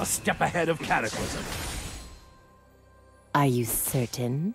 A step ahead of Cataclysm. Are you certain?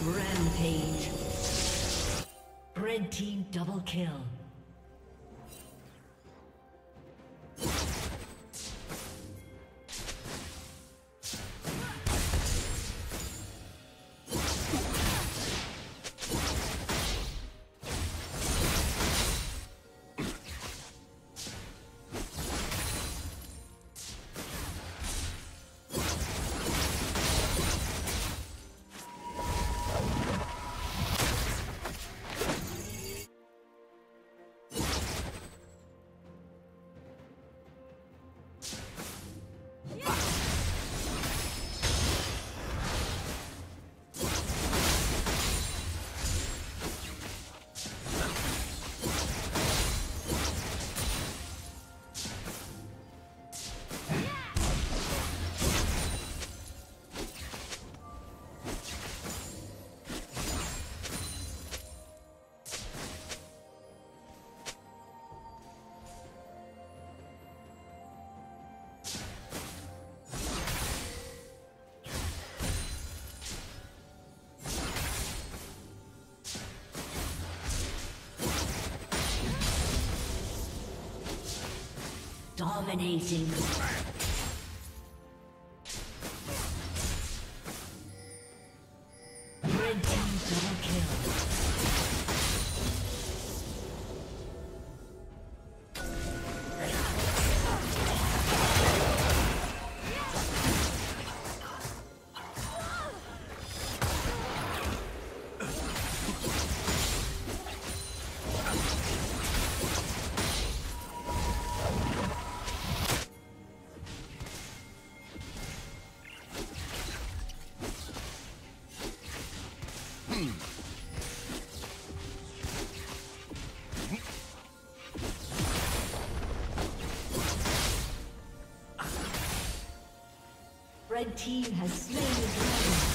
Rampage. Red team double kill. Dominating. Red team double kill. Red team has slain the dragon.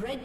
Red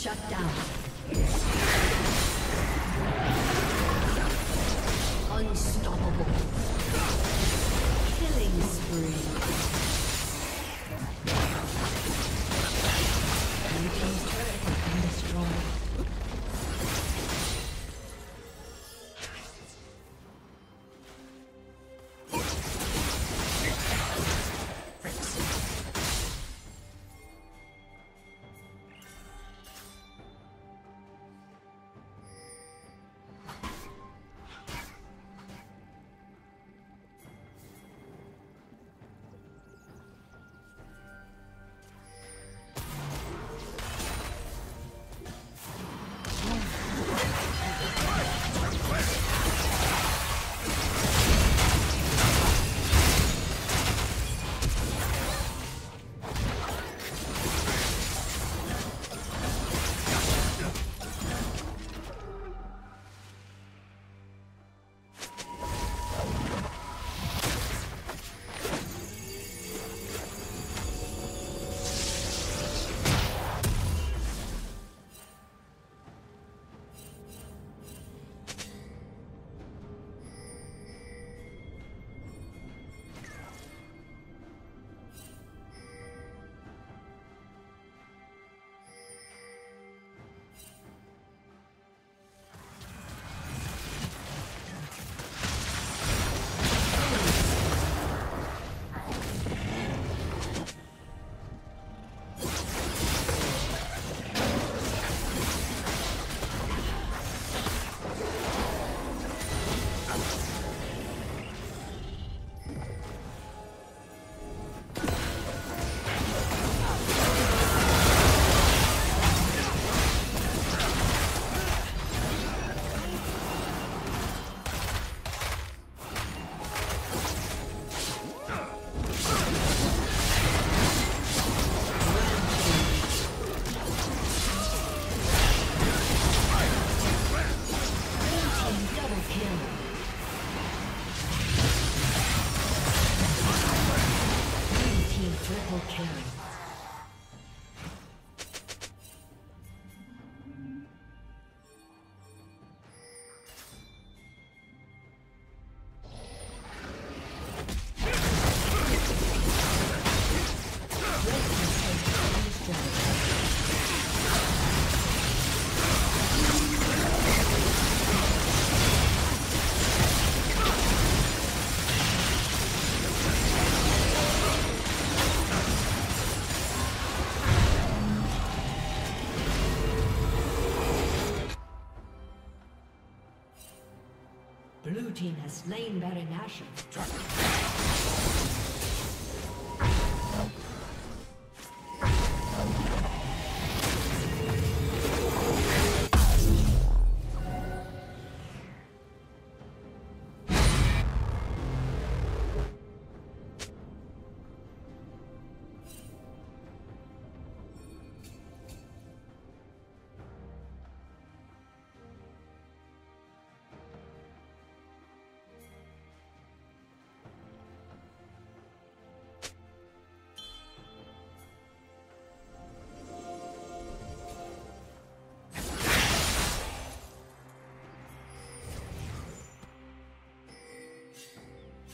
Shut down. Unstoppable. Killing spree. Blue team's turret has been destroyed. Blue team has slain Baron Nashor.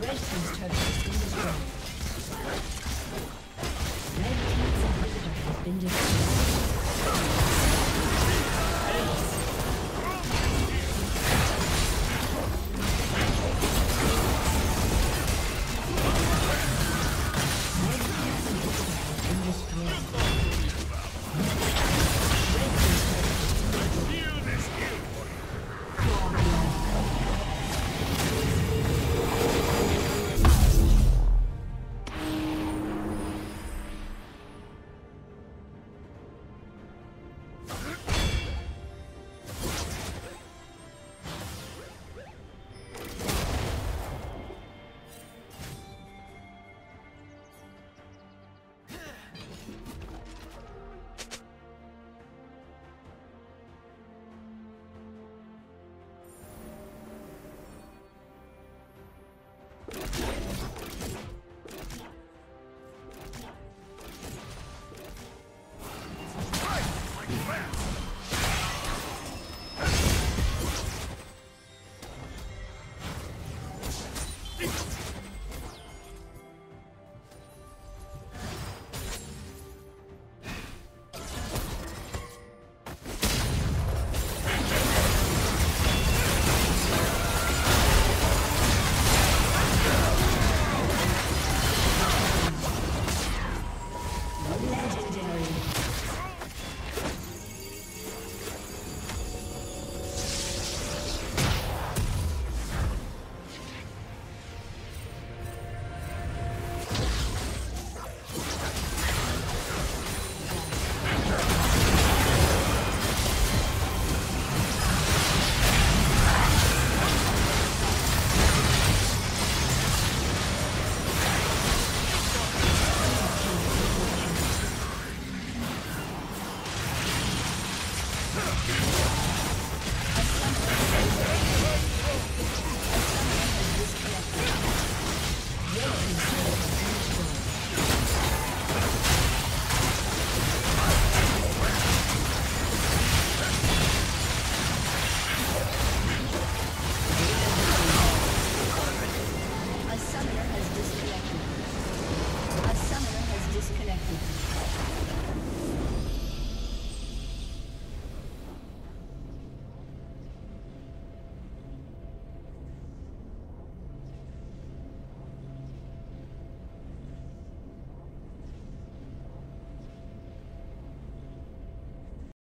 Red team's turret